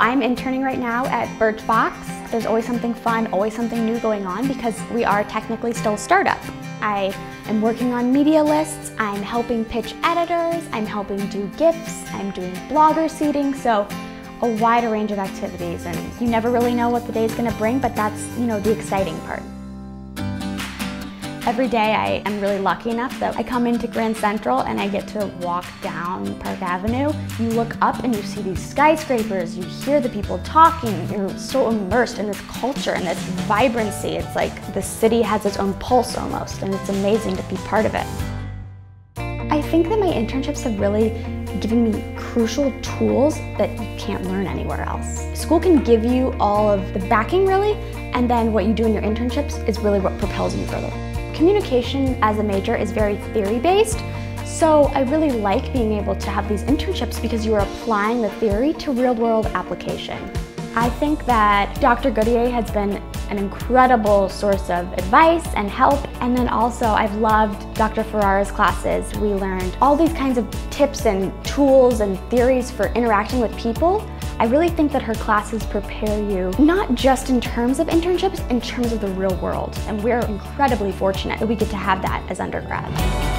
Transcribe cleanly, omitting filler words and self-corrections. I'm interning right now at Birchbox. There's always something fun, always something new going on because we are technically still a startup. I am working on media lists, I'm helping pitch editors, I'm helping do GIFs, I'm doing blogger seating, so a wider range of activities, and you never really know what the day's gonna bring, but that's, you know, the exciting part. Every day I am really lucky enough that I come into Grand Central and I get to walk down Park Avenue. You look up and you see these skyscrapers, you hear the people talking, you're so immersed in this culture and this vibrancy. It's like the city has its own pulse almost, and it's amazing to be part of it. I think that my internships have really given me crucial tools that you can't learn anywhere else. School can give you all of the backing really, and then what you do in your internships is really what propels you further. Communication as a major is very theory-based, so I really like being able to have these internships because you are applying the theory to real-world application. I think that Dr. Gauthier has been an incredible source of advice and help, and then also I've loved Dr. Ferrara's classes. We learned all these kinds of tips and tools and theories for interacting with people. I really think that her classes prepare you, not just in terms of internships, in terms of the real world. And we're incredibly fortunate that we get to have that as undergrad.